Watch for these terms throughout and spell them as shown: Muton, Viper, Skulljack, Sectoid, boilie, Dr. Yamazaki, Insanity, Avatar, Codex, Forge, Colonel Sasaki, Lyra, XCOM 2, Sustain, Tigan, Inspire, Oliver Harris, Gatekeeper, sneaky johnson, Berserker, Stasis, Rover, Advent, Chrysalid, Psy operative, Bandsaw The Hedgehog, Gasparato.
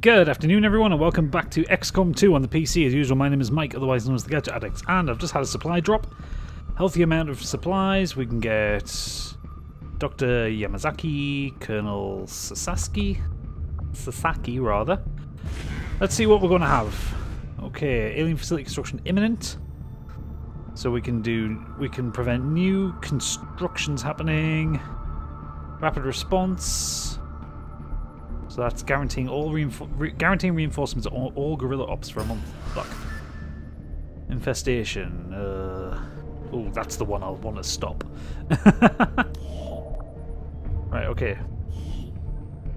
Good afternoon everyone and welcome back to XCOM 2 on the PC. As usual, my name is Mike, otherwise known as the Gadget Addict, and I've just had a supply drop. Healthy amount of supplies. We can get Dr. Yamazaki, Colonel Sasaki. Let's see what we're going to have. Okay, alien facility construction imminent. So we can prevent new constructions happening. Rapid response. So that's guaranteeing all reinforcements to all guerrilla ops for a month. Fuck. Infestation. Oh, that's the one I'll want to stop. Right. Okay.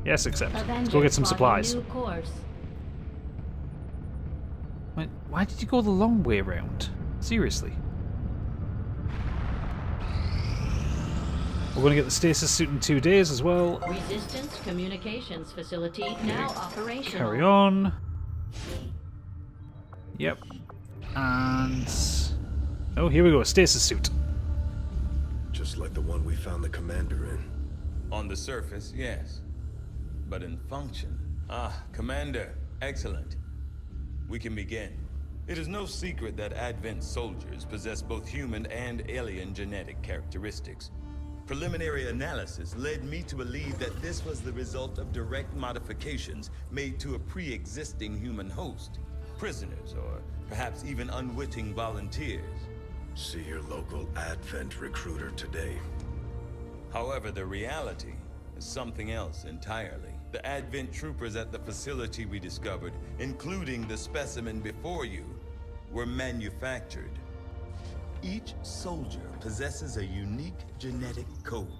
Yes, accept. Let's go get some supplies. Wait, why did you go the long way around? Seriously. We're going to get the stasis suit in 2 days as well. Resistance communications facility now operational. Carry on. Yep. And oh, here we go, a stasis suit. Just like the one we found the commander in. On the surface, yes. But in function. Ah, commander, excellent. We can begin. It is no secret that Advent soldiers possess both human and alien genetic characteristics. Preliminary analysis led me to believe that this was the result of direct modifications made to a pre-existing human host, prisoners, or perhaps even unwitting volunteers. See your local Advent recruiter today. However, the reality is something else entirely. The Advent troopers at the facility we discovered, including the specimen before you, were manufactured. Each soldier possesses a unique genetic code,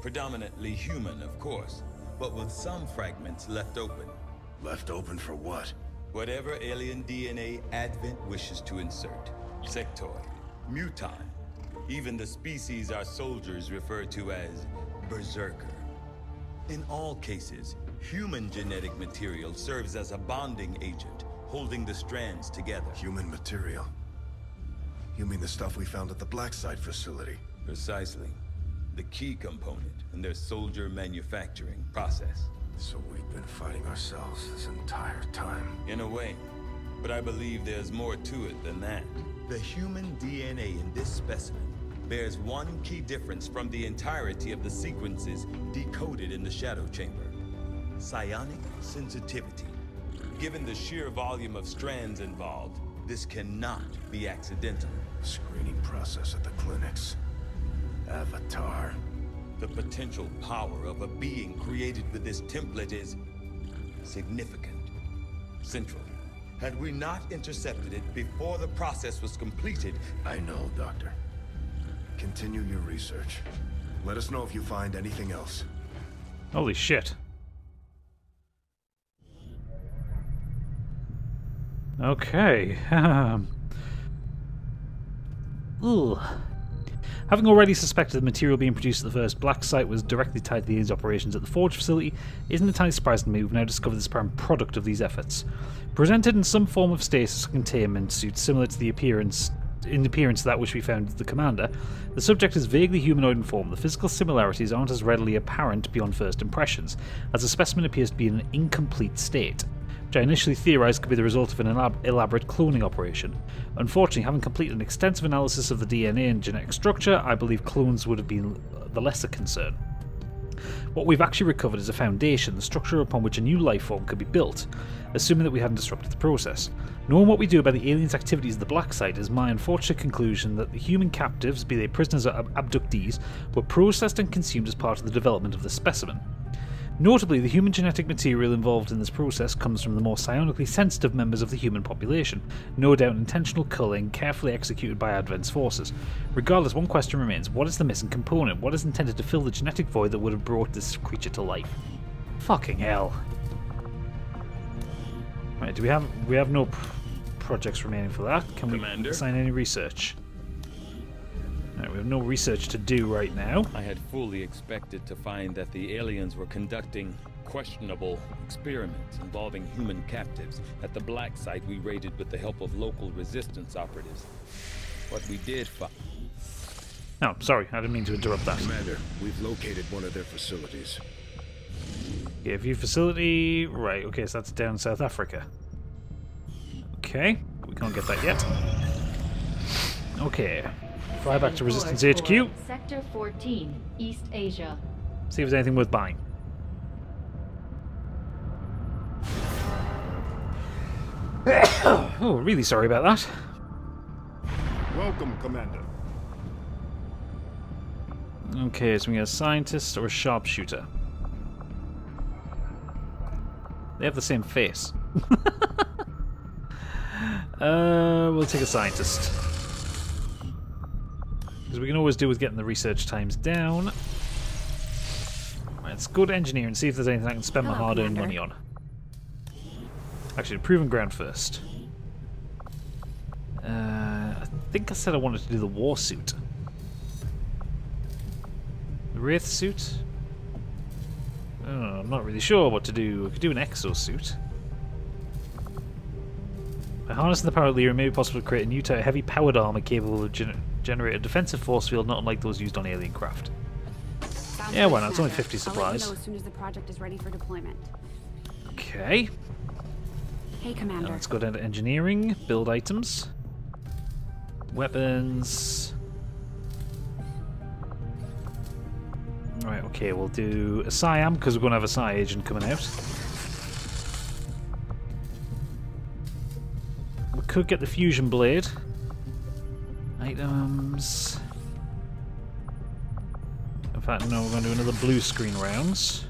predominantly human, of course, but with some fragments left open. Left open for what? Whatever alien DNA Advent wishes to insert. Sectoid, Muton, even the species our soldiers refer to as Berserker. In all cases, human genetic material serves as a bonding agent, holding the strands together. Human material? You mean the stuff we found at the Black Site facility? Precisely. The key component in their soldier manufacturing process. So we've been fighting ourselves this entire time. In a way. But I believe there's more to it than that. The human DNA in this specimen bears one key difference from the entirety of the sequences decoded in the Shadow Chamber. Psionic sensitivity. Given the sheer volume of strands involved, this cannot be accidental. Screening process at the clinics. Avatar. The potential power of a being created with this template is significant. Central. Had we not intercepted it before the process was completed... I know, Doctor. Continue your research. Let us know if you find anything else. Holy shit. Okay. Having already suspected the material being produced at the first Black Site was directly tied to the aliens' operations at the Forge facility, it isn't entirely surprising to me we've now discovered this apparent product of these efforts. Presented in some form of stasis containment suit similar to the appearance of that which we found the commander, the subject is vaguely humanoid in form. The physical similarities aren't as readily apparent beyond first impressions, as the specimen appears to be in an incomplete state, which I initially theorised could be the result of an elaborate cloning operation. Unfortunately, having completed an extensive analysis of the DNA and genetic structure, I believe clones would have been the lesser concern. What we've actually recovered is a foundation, the structure upon which a new life form could be built, assuming that we hadn't disrupted the process. Knowing what we do about the aliens' activities at the Black Site is my unfortunate conclusion that the human captives, be they prisoners or abductees, were processed and consumed as part of the development of the specimen. Notably, the human genetic material involved in this process comes from the more psionically sensitive members of the human population, no doubt intentional culling carefully executed by Advent's forces. Regardless, one question remains, what is the missing component? What is intended to fill the genetic void that would have brought this creature to life? Fucking hell. Right, do we have no projects remaining for that? Can Commander? We assign any research? We have no research to do right now. I had fully expected to find that the aliens were conducting questionable experiments involving human captives at the Black Site we raided with the help of local resistance operatives. What we did find... Oh, sorry, I didn't mean to interrupt that. Commander, we've located one of their facilities. Yeah, view facility. Right, okay, so that's down South Africa. Okay, we can't get that yet. Okay, fly back to Resistance HQ. Sector 14, East Asia. See if there's anything worth buying. Oh, really sorry about that. Welcome, Commander. Okay, so we got a scientist or a sharpshooter. They have the same face. We'll take a scientist. Because we can always do with getting the research times down. Right, let's go to engineer and see if there's anything I can spend my hard-earned money on. Actually, proven ground first. I think I said I wanted to do the war suit. The wraith suit? Oh, I'm not really sure what to do. I could do an exosuit. By harnessing the power of Lyra, it may be possible to create a new type of heavy powered armor capable of generate a defensive force field not unlike those used on alien craft. Sounds yeah, why not? It's only 50 supplies. I'll let you know as soon as the project is ready for deployment. Okay. Hey, Commander. Now let's go down to engineering, build items, weapons. Right, okay, we'll do a Psy-Am because we're going to have a Psy agent coming out. We could get the fusion blade. Items. In fact, no, we're going to do another blue screen rounds.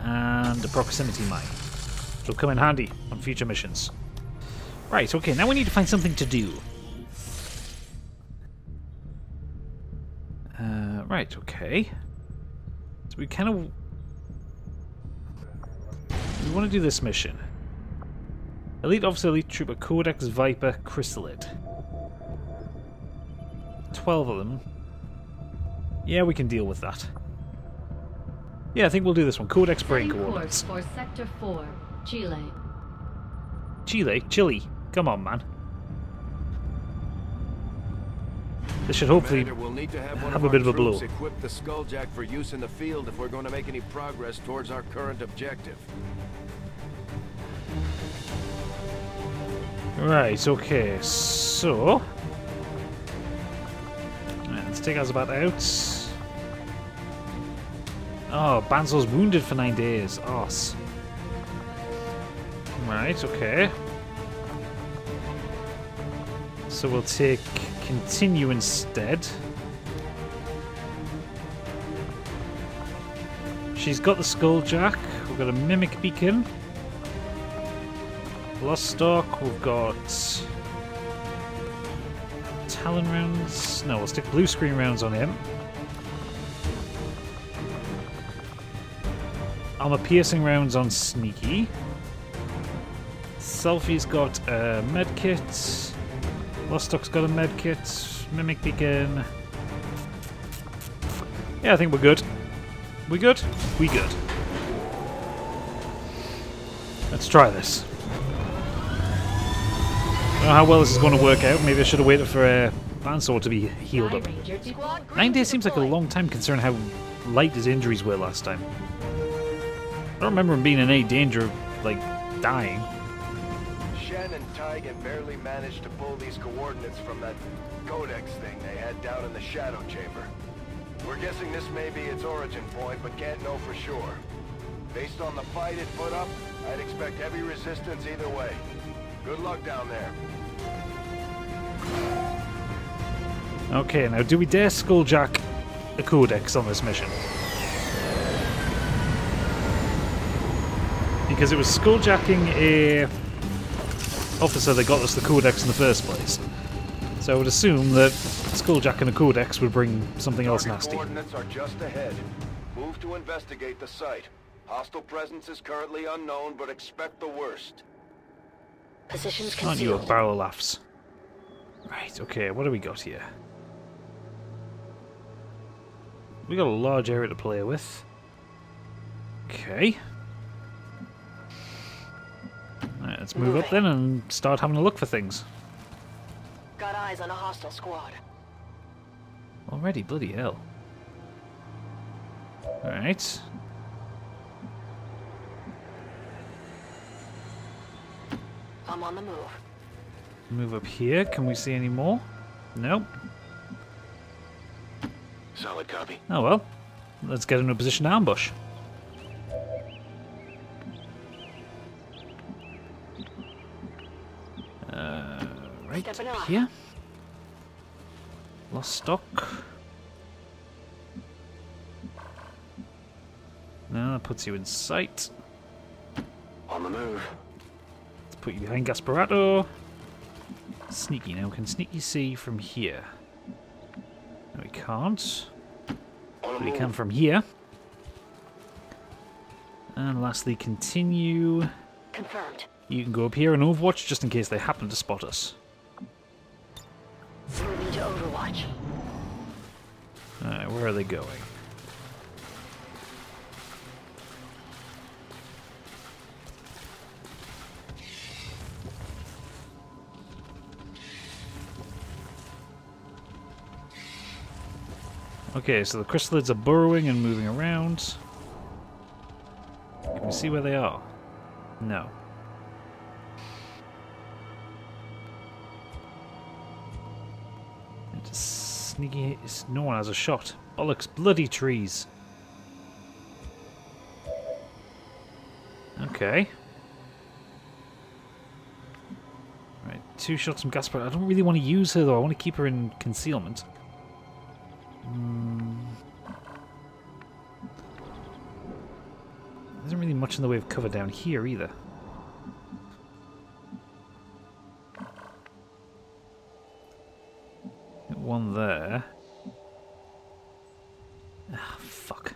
And the proximity mine. It'll come in handy on future missions. Right, okay, now we need to find something to do. Right, okay. So we kind of... We want to do this mission. Elite Officer, Elite Trooper, Codex, Viper, Chrysalid. 12 of them. Yeah, we can deal with that. Yeah, I think we'll do this one. Codex Break Coordinates. For Sector 4, Chile. Chile? Chile? Come on, man. This should hopefully we'll need to have a bit of a blow. Equip the Skulljack for use in the field if we're going to make any progress towards our current objective. Right, okay, so... Right, let's take us about out. Oh, Banzo's wounded for 9 days. Arse. Right, okay. So we'll take continue instead. She's got the Skulljack. We've got a Mimic Beacon. Lost Stock. We've got... Talon rounds. No, we'll stick blue screen rounds on him. Armor piercing rounds on Sneaky. Selfie's got a medkit. Lostock's got a medkit. Mimic Beacon. Yeah, I think we're good. We good? We good. Let's try this. I don't know how well this is going to work out. Maybe I should have waited for a Bansaw to be healed up. 9 days seems like a long time considering how light his injuries were last time. I don't remember him being in any danger of, like, dying. Shen and Tigan barely managed to pull these coordinates from that Codex thing they had down in the Shadow Chamber. We're guessing this may be its origin point, but can't know for sure. Based on the fight it put up, I'd expect heavy resistance either way. Good luck down there. Okay, now do we dare Skulljack the Codex on this mission? Because it was Skulljacking a officer that got us the Codex in the first place. So I would assume that Skulljacking a Codex would bring something else nasty. The coordinates are just ahead. Move to investigate the site. Hostile presence is currently unknown, but expect the worst. Positions concealed. Aren't you a barrel of laughs? Right, okay, what do we got here? We got a large area to play with. Okay. Right, let's move up then and start having a look for things. Got eyes on a hostile squad. Already, bloody hell. Alright. I'm on the move. Move up here. Can we see any more? Nope. Solid copy. Oh well. Let's get into a position to ambush. Right up here. Lost stock. Now that puts you in sight. On the move. Let's put you behind Gasparato. Sneaky now. Can Sneaky see from here? No, he can't. But he can from here. And lastly, continue. Confirmed. You can go up here and overwatch just in case they happen to spot us. Moving to overwatch. Alright, where are they going? Okay, so the chrysalids are burrowing and moving around. Can we see where they are? No. Sneaky, no one has a shot. Bollocks, bloody trees. Okay. Right, 2 shots from Gaspar. I don't really want to use her though, I want to keep her in concealment. There isn't really much in the way of cover down here either. One there. Ah, fuck.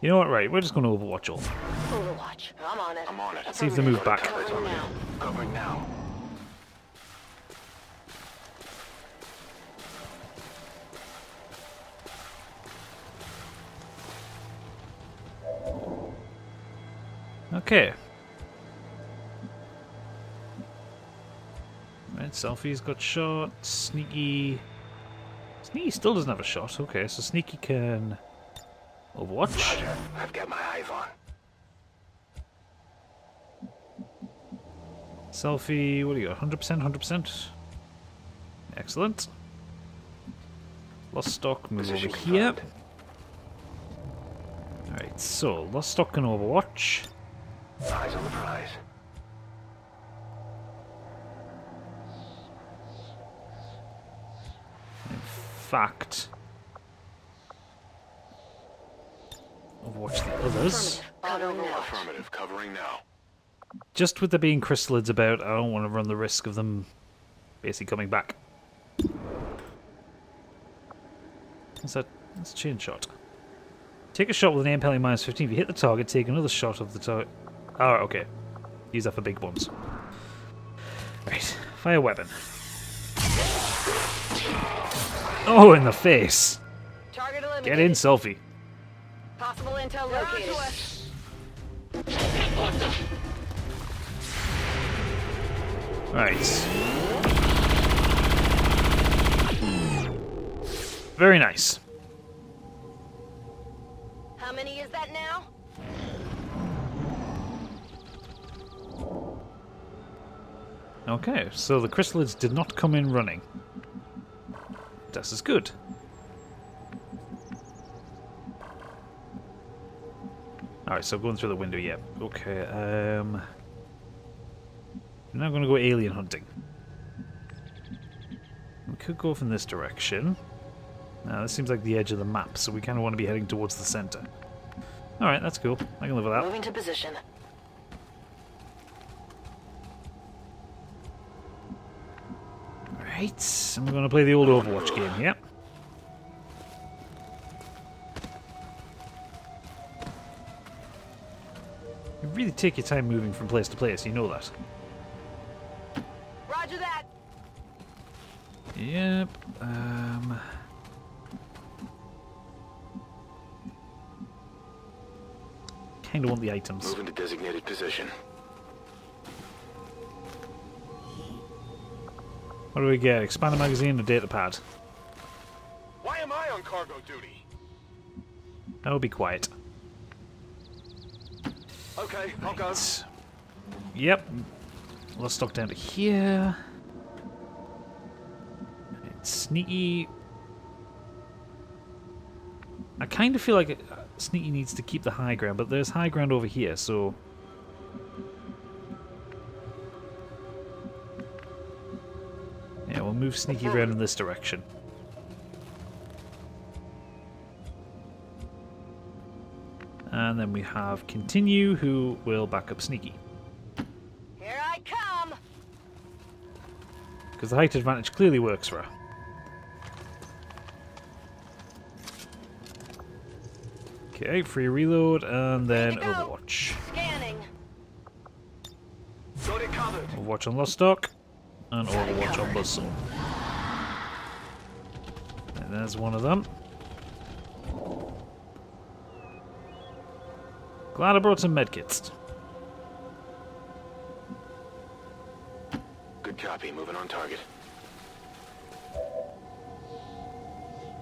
You know what, right, we're just going to overwatch all. Overwatch. I'm on it. See if they move back. Covering now. Okay. Selfie's got shot. Sneaky still doesn't have a shot. Okay, so Sneaky can overwatch. Roger. I've got my eyes on. Selfie, what do you got? 100%, 100%. Excellent. Lost stock, move over here. Alright, so lost stock can overwatch. Eyes on the prize. Fact. Overwatch the others. Affirmative, covering now. Just with there being chrysalids about, I don't want to run the risk of them basically coming back. What's that? That's a chain shot. Take a shot with an aim penalty minus 15. If you hit the target, take another shot of the target. Ah, okay. Use that for big ones. Right. Fire weapon. Oh, in the face! Target eliminated. Get in, Selfie. Possible intel located. Right. Very nice. How many is that now? Okay, so the chrysalids did not come in running. This is good. Alright, so going through the window, yeah. Okay, now I'm going to go alien hunting. We could go from this direction. Now, this seems like the edge of the map, so we kind of want to be heading towards the centre. Alright, that's cool. I can live with that. Moving to position. Right, I'm going to play the old Overwatch game, yep. You really take your time moving from place to place, you know that. Roger that! Yep, Kinda want the items. Moving to designated position. What do we get? Expand a magazine and a data pad. Why am I on cargo duty? Oh, be quiet. Okay, I'll go. Yep. Let's dock down to here. It's sneaky. I kind of feel like Sneaky needs to keep the high ground, but there's high ground over here, so... yeah, we'll move Sneaky around in this direction. And then we have Continue, who will back up Sneaky. Here I come! Because the height advantage clearly works for her. Okay, free reload, and then Overwatch. Scanning. Overwatch on Lostock, and Overwatch on Buzzsaw. And there's one of them. Glad I brought some medkits. Good copy, moving on target.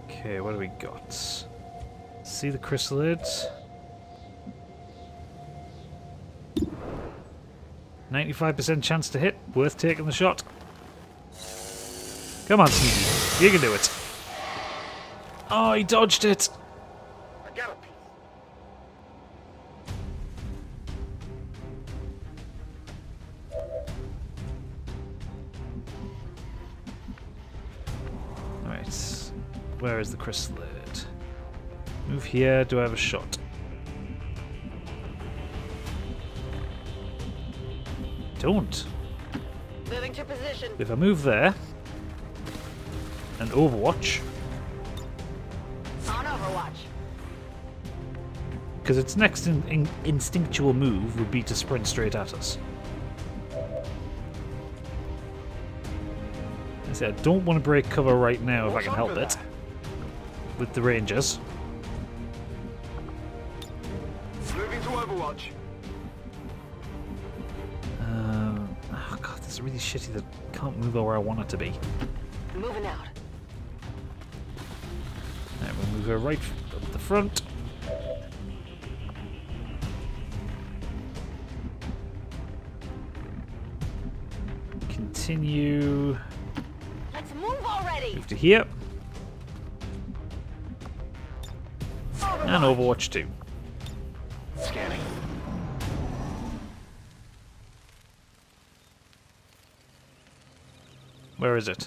Okay, what do we got? See the Chrysalid. 95% chance to hit. Worth taking the shot. Come on, Sneaky. You can do it. Oh, he dodged it. I got it. All right. Where is the Chrysalid? Move here, do I have a shot? Don't. Moving to position. If I move there and Overwatch. On Overwatch. Because its next instinctual move would be to sprint straight at us. I said I don't want to break cover right now if I can help it. With the Rangers. Oh god, this is really shitty that I can't move where I want it to be. Moving out. Now we'll move her right up the front. Continue. Let's move already. Move to here. Overwatch. And Overwatch 2. Scanning. Where is it?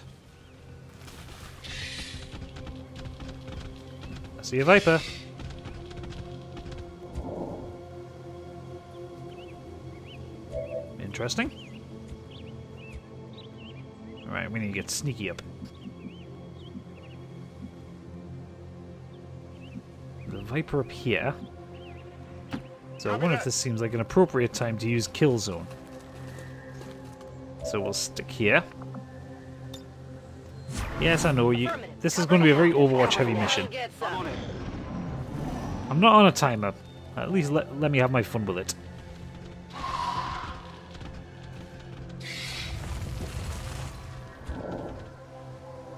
I see a Viper. Interesting. Alright, we need to get Sneaky up. The Viper up here. So I wonder if this seems like an appropriate time to use Kill Zone. So we'll stick here. Yes, I know you. This is going to be a very Overwatch-heavy mission. I'm not on a timer. At least let me have my fun with it.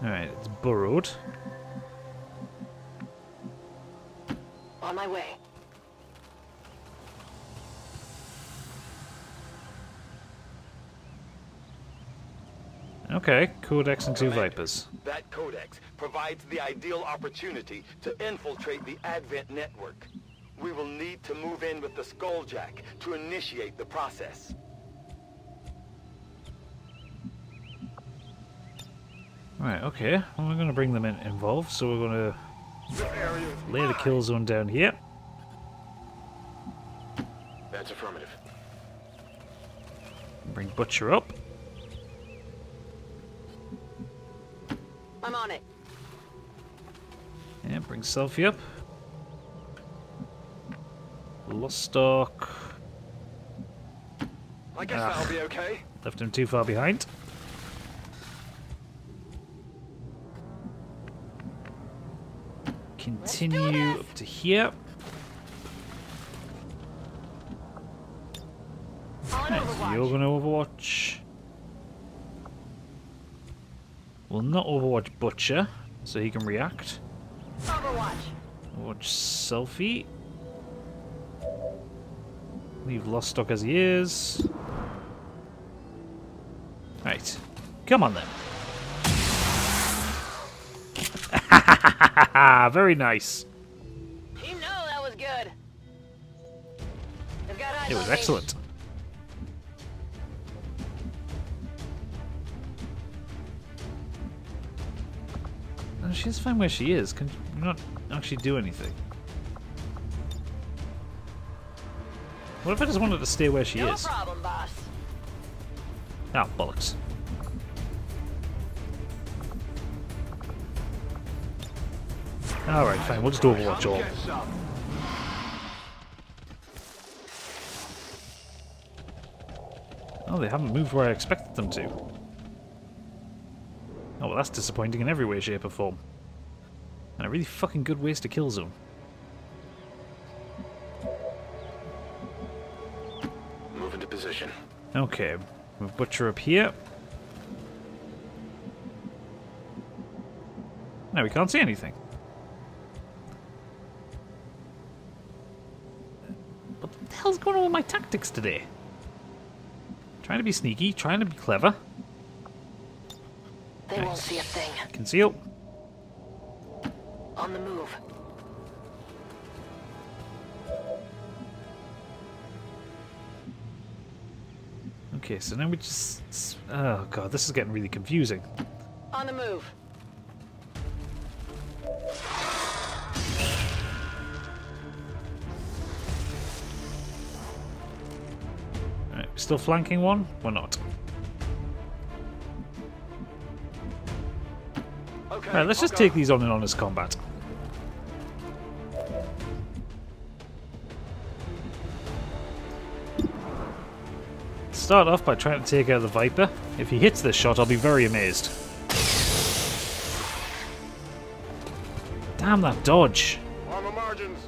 All right, it's burrowed. On my way. Okay, Codex and two Vipers. That Codex provides the ideal opportunity to infiltrate the Advent network. We will need to move in with the Skulljack to initiate the process. Alright, okay. Well, we're going to bring them involved, so we're going to lay the kill zone down here. That's affirmative. Bring Butcher up. I'm on it. Yeah, bring Selfie up. Lostock. I guess that'll be okay. Left him too far behind. Continue up to here. Nice. You're going to Overwatch. We'll not Overwatch Butcher, so he can react. Overwatch. Watch Selfie. Leave Lost Stock as he is. Right. Come on then. Very nice. You know that was good. They've got eyes on me. It was excellent. No, she has to find where she is. Can not actually do anything. What if I just wanted to stay where she is? No problem, boss. Ah, bollocks. Alright, fine, we'll just overwatch all. Oh, they haven't moved where I expected them to. Oh, well, that's disappointing in every way, shape, or form. And a really fucking good waste of kill zone. Move into position. Okay, we'll butcher up here. Now we can't see anything. What the hell's going on with my tactics today? Trying to be sneaky, trying to be clever. They won't see a thing. Conceal. On the move. Okay, so now we just... Oh god, this is getting really confusing. On the move. Still flanking one? We're not. Okay, right, let's just take these on in honest combat. Start off by trying to take out the Viper. If he hits this shot, I'll be very amazed. Damn that dodge! On the margins.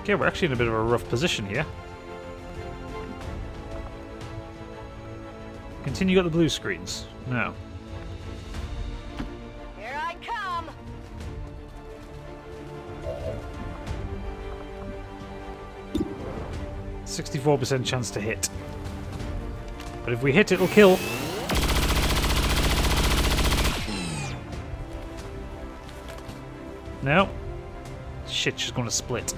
Okay, we're actually in a bit of a rough position here. Continue at the blue screens. No. Here I come. Come. 64% chance to hit. But if we hit, it'll kill. No. Shit, she's gonna split.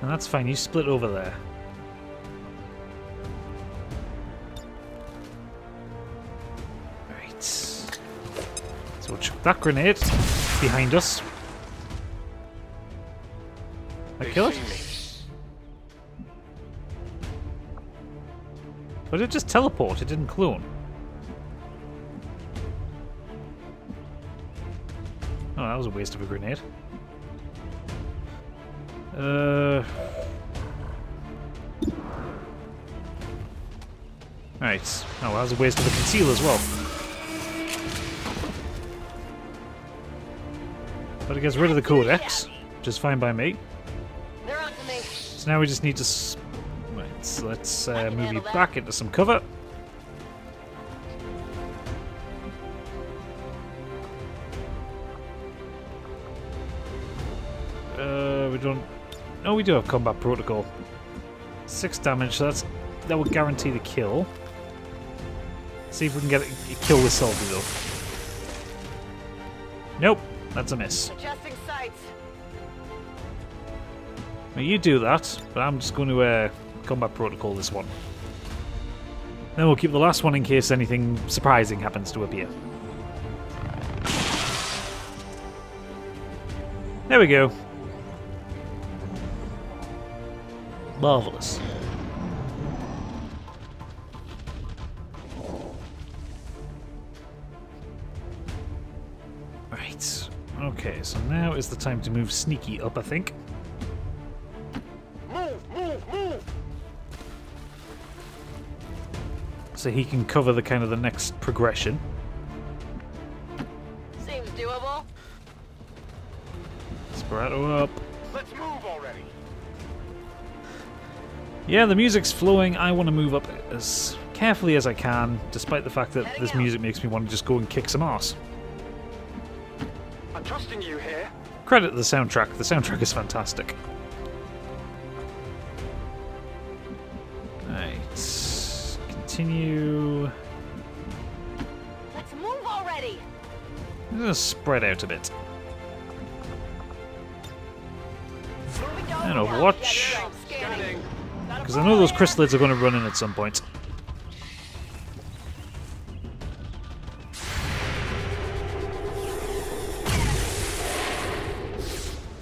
And that's fine, you split over there. Right. So we'll chuck that grenade behind us. I killed it? But it just teleported, it didn't clone. Oh, that was a waste of a grenade. Right. Oh, that was a waste of a conceal as well. But it gets rid of the Codex, which is fine by me. So now we just need to... So let's move you back into some cover. We don't... No, we do have combat protocol. 6 damage, so that will guarantee the kill. See if we can get it, kill the soldier though. Nope, that's a miss. Adjusting sights. Now you do that, but I'm just going to... combat protocol this one. Then we'll keep the last one in case anything surprising happens to appear. There we go. Marvelous. Right. Okay, so now is the time to move sneaky up, I think. Move, move. so he can cover the kind of the next progression. Seems doable. Spirato up. Let's move already. Yeah, the music's flowing. I want to move up as carefully as I can, despite the fact that this music makes me want to just go and kick some arse. I'm trusting you here. Credit the soundtrack. The soundtrack is fantastic. Right. Continue. Let's move already. I'm gonna spread out a bit. And Overwatch. Because I know those chrysalids are going to run in at some point.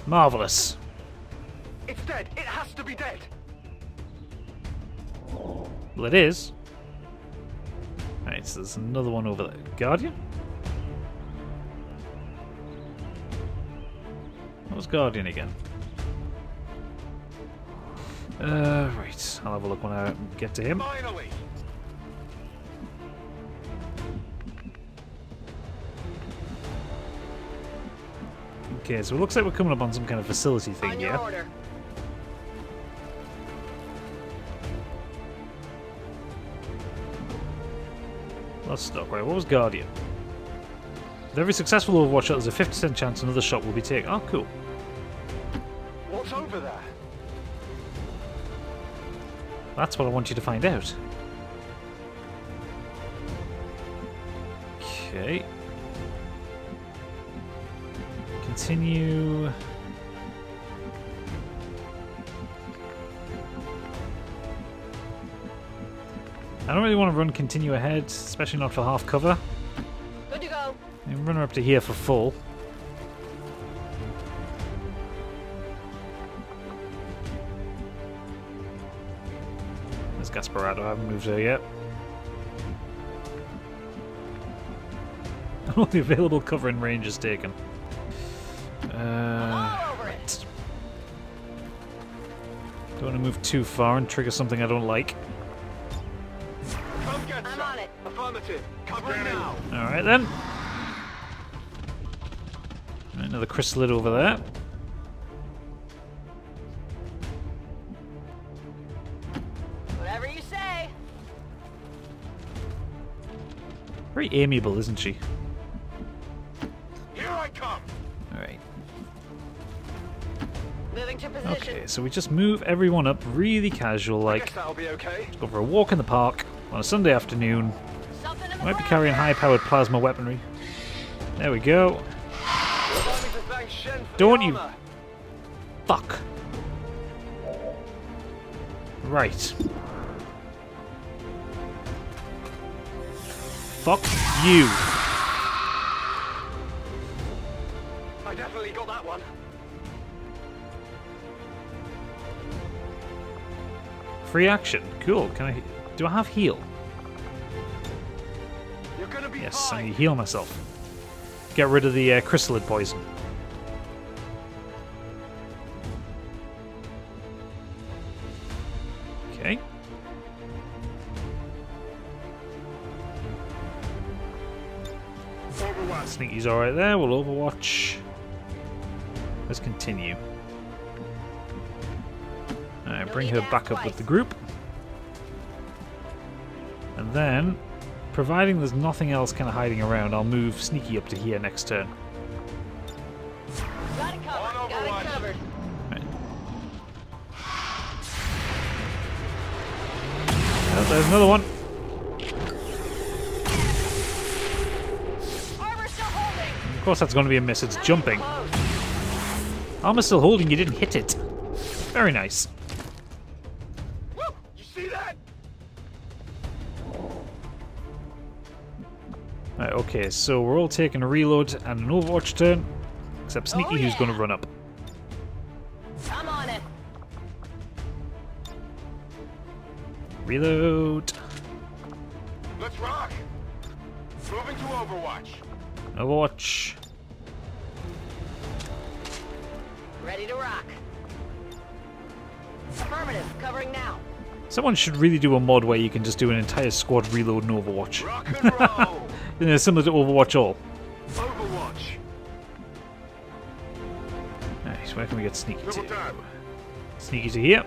Marvelous. It's dead. It has to be dead. Well, it is. Alright, so there's another one over there. Guardian? What was Guardian again? Right, I'll have a look when I get to him. Finally. Okay, so it looks like we're coming up on some kind of facility thing here. Order. Lost stock, right? What was Guardian? With every successful Overwatch shot, there's a 50% chance another shot will be taken. Oh, cool. What's over there? That's what I want you to find out. Okay. Continue. I don't really want to run continue ahead, especially not for half cover. Good to go. And run her up to here for full. There's Gasparado, I haven't moved her yet. All the available cover in range is taken. Right. Don't want to move too far and trigger something I don't like. I'm on it. Affirmative. Cover it now. All right then. Another chrysalid over there. Whatever you say. Very amiable, isn't she? Here I come. All right. Okay, so we just move everyone up really casual, like just go for a walk in the park on a Sunday afternoon. I might be carrying high-powered plasma weaponry. There we go. Don't you... Fuck. Right. Fuck you. I definitely got that one. Free action. Cool. Can I... Do I have heal? You're gonna be yes, fine. I need to heal myself. Get rid of the chrysalid poison. Okay. Overwatch. Sneaky's alright there. We'll overwatch. Let's continue. Alright, bring her back up with the group. And then, providing there's nothing else kind of hiding around, I'll move Sneaky up to here next turn. Got it covered. Got it covered. Right. Oh, there's another one. Armor's still holding. Of course that's going to be a miss. It's jumping. Armor's still holding. You didn't hit it. Very nice. Right, okay, so we're all taking a reload and an overwatch turn, except Sneaky, who's going to run up. I'm on it. Reload. Let's rock. Moving to overwatch. Overwatch. Ready to rock. Affirmative, covering now. Someone should really do a mod where you can just do an entire squad reload in Overwatch. You know, similar to Overwatch All. Overwatch. Nice, where can we get sneaky to? Sneaky to here.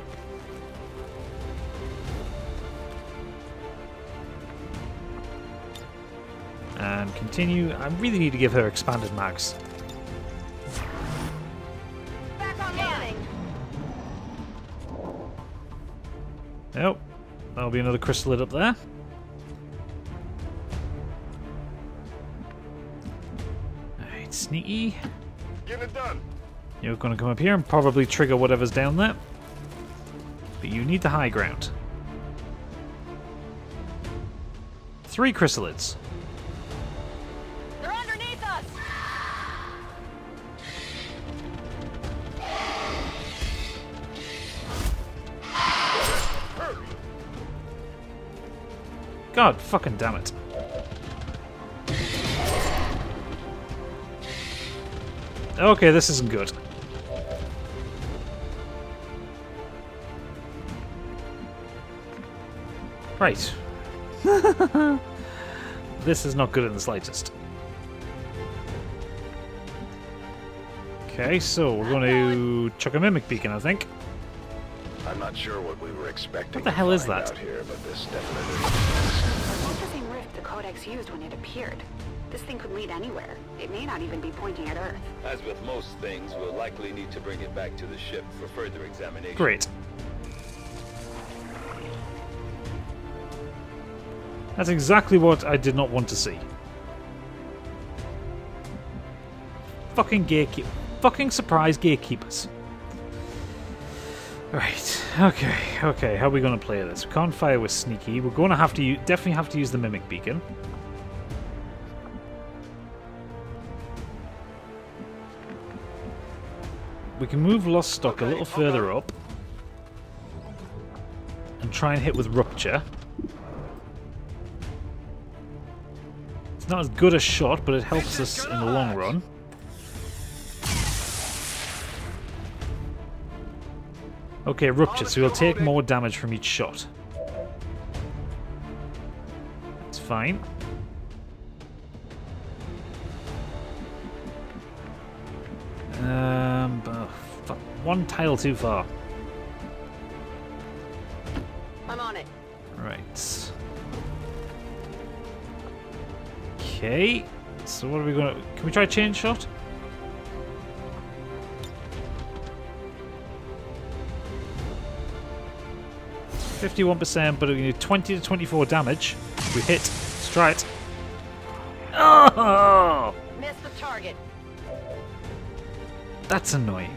And continue. I really need to give her expanded mags. Oh, that'll be another Chrysalid up there. Alright, sneaky. Get it done. You're going to come up here and probably trigger whatever's down there. But you need the high ground. 3 Chrysalids. They're underneath us. God fucking damn it. Okay, this isn't good. Right. This is not good in the slightest. Okay, so we're going to chuck a mimic beacon, I think. I'm not sure what we were expecting. What the hell is that? Here, but this focusing rift the Codex used when it appeared. This thing could lead anywhere. It may not even be pointing at Earth. As with most things, we'll likely need to bring it back to the ship for further examination. Great. That's exactly what I did not want to see. Fucking gatekeeper. Fucking surprise gatekeepers. Right, okay, how are we going to play this? We can't fire with sneaky. We're going to have to definitely have to use the mimic beacon. We can move Lost Stock a little further up and try and hit with Rupture. It's not as good a shot, but it helps us in the long run. Okay, Rupture, so we'll take more damage from each shot. That's fine. Oh, fuck. One tile too far. I'm on it. Right. Okay. So what are we gonna... Can we try chain shot? %, but we need 20 to 24 damage. We hit. Let's try it. Oh! Missed the target. That's annoying.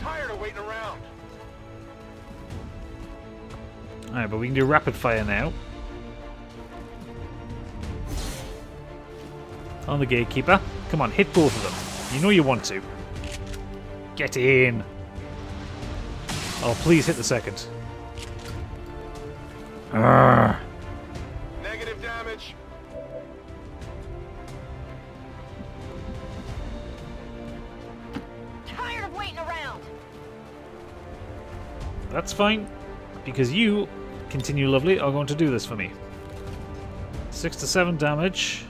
Tired of waiting around. All right, but we can do rapid fire now on the gatekeeper. Come on, hit both of them. You know you want to. Get in. Oh, please hit the second. Arrgh. Negative damage. Tired of waiting around. That's fine, because you, continue lovely, are going to do this for me. 6 to 7 damage.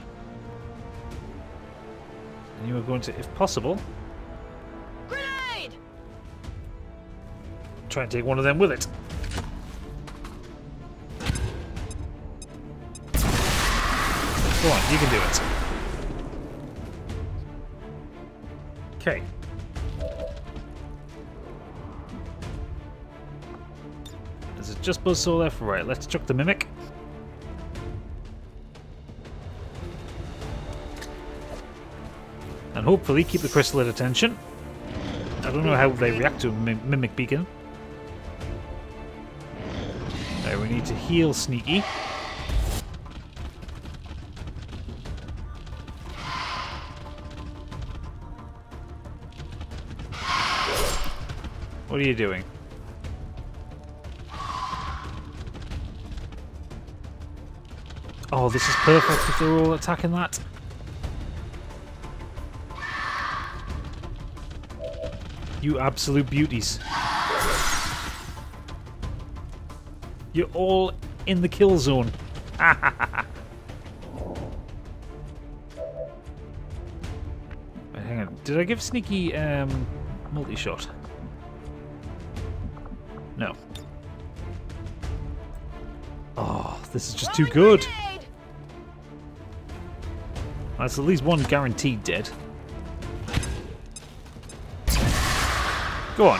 And you are going to, if possible... Try and take one of them with it. Go on, you can do it. Okay. Is it just Buzzsaw left? Right, let's chuck the Mimic. And hopefully keep the Crystal at attention. I don't know how they react to a Mimic Beacon. We need to heal sneaky. What are you doing? Oh, this is perfect if they're all attacking that. You absolute beauties. You're all in the kill zone. Wait, hang on. Did I give Sneaky multi-shot? No. Oh, this is just too good. That's at least one guaranteed dead. Go on.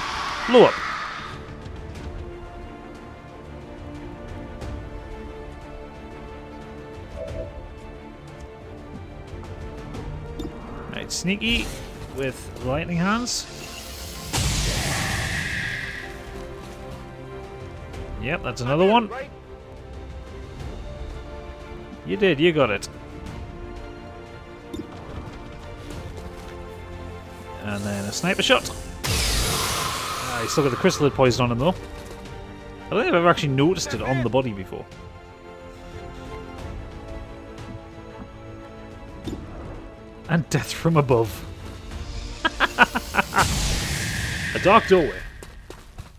Blow up. Right, Sneaky with lightning hands. Yep, that's another one. You did, you got it. And then a sniper shot. He's still got the Chrysalid poison on him though. I don't think I've ever actually noticed it on the body before. And death from above. A dark doorway.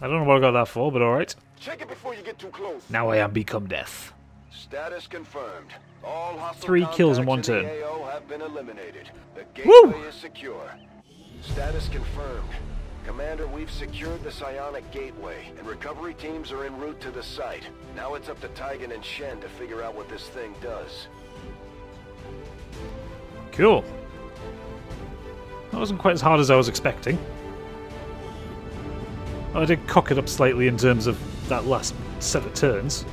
I don't know what I got that for, but alright. Check it before you get too close. Now I am become death. Status confirmed. All 3 kills in one turn. AO have been eliminated. The gateway is secure. Status confirmed. Commander, we've secured the psionic gateway, and recovery teams are en route to the site. Now it's up to Tigan and Shen to figure out what this thing does. Cool. That wasn't quite as hard as I was expecting. I did cock it up slightly in terms of that last set of turns.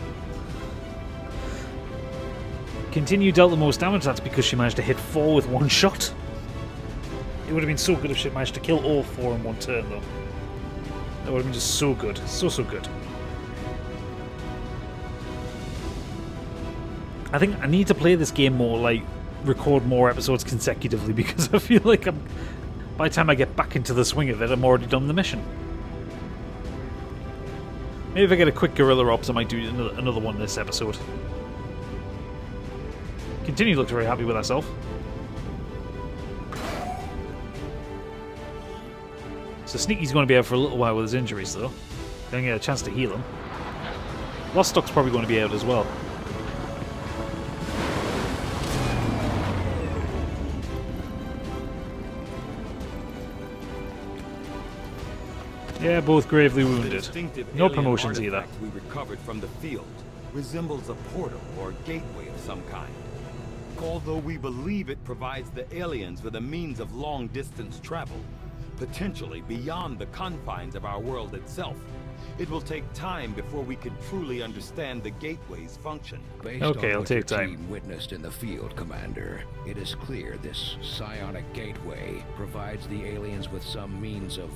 Continue dealt the most damage, that's because she managed to hit 4 with one shot. It would have been so good if she managed to kill all 4 in one turn though. That would have been just so good. So, so good. I think I need to play this game more, like record more episodes consecutively, because I feel like I'm, by the time I get back into the swing of it, I'm already done the mission. Maybe if I get a quick Guerrilla Ops I might do another one this episode. Continue looked very happy with herself. So Sneaky's going to be out for a little while with his injuries though. Don't get a chance to heal him. Lostock's probably going to be out as well. Yeah, both gravely wounded. No promotions either. We recovered from the field resembles a portal or gateway of some kind. Although we believe it provides the aliens with a means of long-distance travel, potentially beyond the confines of our world itself, it will take time before we can truly understand the gateway's function. Based okay, on I'll what take your time. Team witnessed in the field, Commander, it is clear this psionic gateway provides the aliens with some means of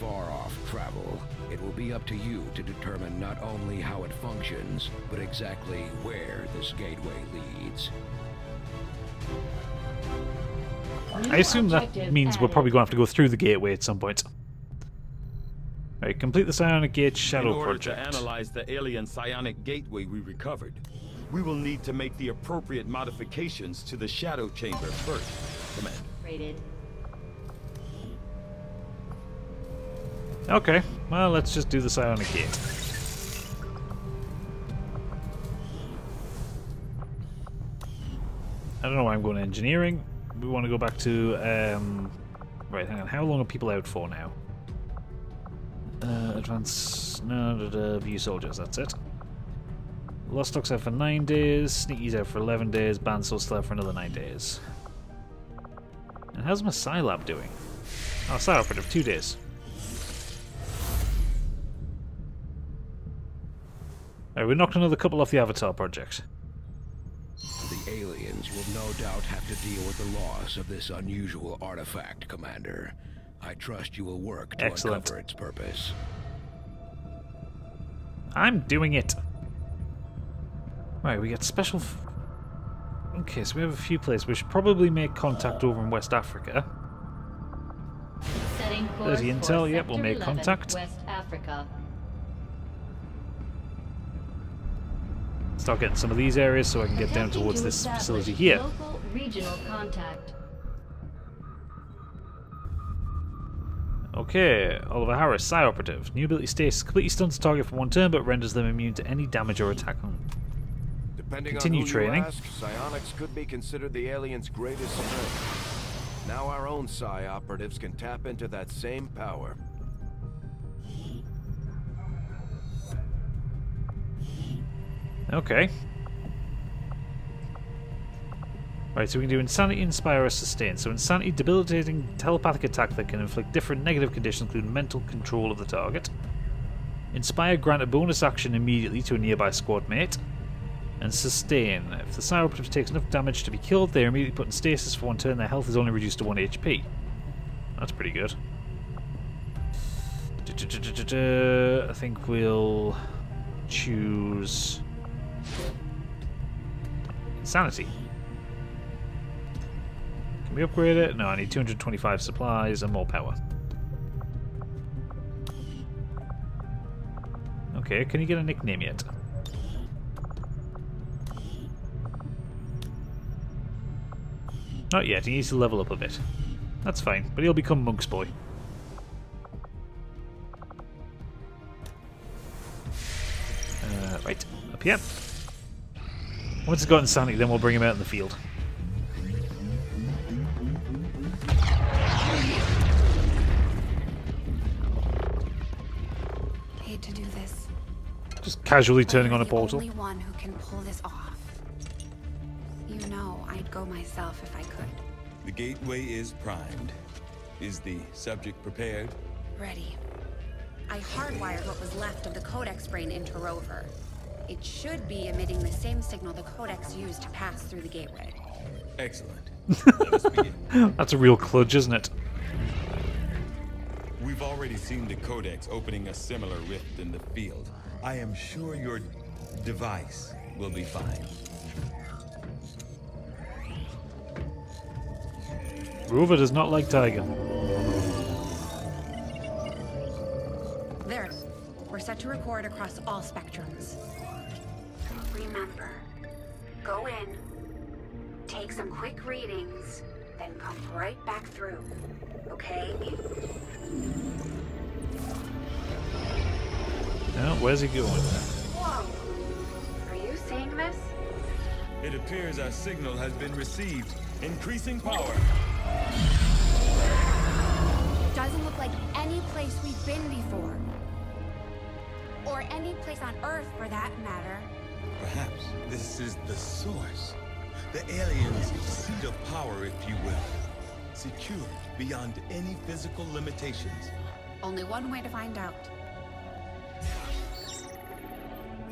far-off travel. It will be up to you to determine not only how it functions, but exactly where this gateway leads. I assume that means we're probably going to have to go through the gateway at some point. Right, complete the psionic gate shadow project. In order to analyze the alien psionic gateway we recovered, we will need to make the appropriate modifications to the shadow chamber first, Commander. Rated. Okay, well, let's just do the psionic gate. I don't know why I'm going to engineering. We want to go back to, right, hang on, how long are people out for now? Advance, no, view soldiers, that's it. Lostock's out for 9 days, Sneaky's out for 11 days, Bansaw's still out for another 9 days. And how's my Psy lab doing? Oh, Psy operative, 2 days. Alright, we knocked another couple off the Avatar project. The aliens will no doubt have to deal with the loss of this unusual artifact, Commander. I trust you will work to uncover its purpose. I'm doing it. Right, we got special... Okay, so we have a few places. We should probably make contact over in West Africa. 30 intel, yep, we'll make contact. West Africa. Start getting some of these areas so I can get down towards this facility here. Local, regional contact. Okay, Oliver Harris, Psy operative. New ability Stasis completely stuns the target for one turn, but renders them immune to any damage or attack on. Continue training. Ask, psionics could be considered the alien's greatest strength. Now our own Psy operatives can tap into that same power. Okay. Right, so we can do Insanity, Inspire, or Sustain. So Insanity, debilitating telepathic attack that can inflict different negative conditions, including mental control of the target. Inspire, grant a bonus action immediately to a nearby squad mate. And Sustain. If the Psy operative takes enough damage to be killed, they are immediately put in stasis for one turn. Their health is only reduced to 1 HP. That's pretty good. I think we'll choose Insanity. Can we upgrade it? No, I need 225 supplies and more power. Okay, can you get a nickname yet? Not yet, he needs to level up a bit. That's fine, but he'll become Monk's Boy. Right, up here. Once he's got Insanity, then we'll bring him out in the field. To do this. Just casually turning on a portal. I'm the only one who can pull this off. You know, I'd go myself if I could. The gateway is primed. Is the subject prepared? Ready. I hardwired what was left of the Codex brain into Rover. It should be emitting the same signal the Codex used to pass through the gateway. Excellent. Let us begin. That's a real kludge, isn't it? We've already seen the Codex opening a similar rift in the field. I am sure your device will be fine. Rover does not like Tiger. There. We're set to record across all spectrums. Remember, go in, take some quick readings, then come right back through. Okay? Now, where's he going? Whoa! Are you seeing this? It appears our signal has been received. Increasing power. Doesn't look like any place we've been before. Or any place on Earth, for that matter. Perhaps this is the source. The alien's seat of power, if you will. Secured beyond any physical limitations. Only one way to find out.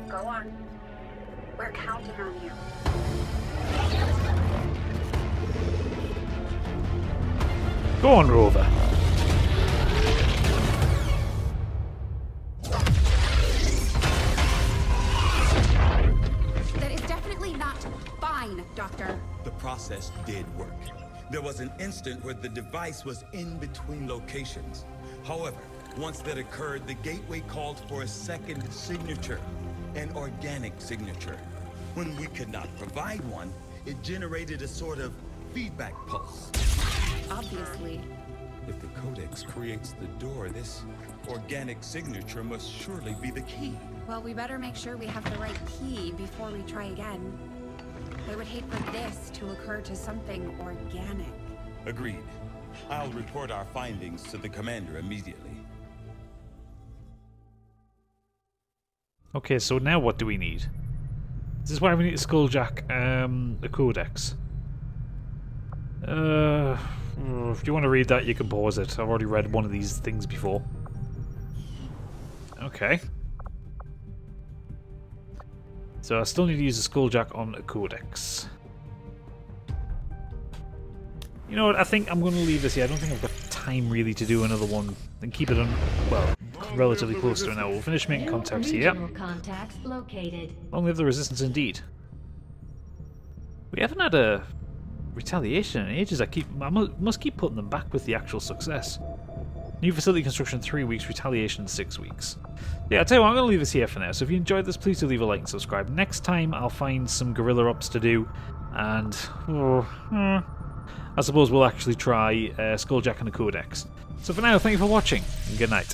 Go on. We're counting on you. Go on, Rover. That is definitely not fine, Doctor. The process did work. There was an instant where the device was in between locations. However, once that occurred, the gateway called for a second signature, an organic signature. When we could not provide one, it generated a sort of feedback pulse. Obviously. If the Codex creates the door, this organic signature must surely be the key. Well, we better make sure we have the right key before we try again. I would hate for this to occur to something organic. Agreed. I'll report our findings to the commander immediately. Okay, so now what do we need? This is why we need a Skulljack, the Codex. If you want to read that, you can pause it. I've already read one of these things before. Okay. So I still need to use a Skulljack on a Codex. You know what, I think I'm going to leave this here. I don't think I've got time really to do another one and keep it on, well, relatively close to an hour. We'll finish making contacts here. Long live the Resistance indeed. We haven't had a retaliation in ages. I must keep putting them back with the actual success. New facility construction 3 weeks, retaliation 6 weeks. Yeah, I tell you what, I'm going to leave this here for now. So if you enjoyed this, please do leave a like and subscribe. Next time I'll find some guerrilla ops to do, and I suppose we'll actually try Skulljack and the Codex. So for now, thank you for watching and good night.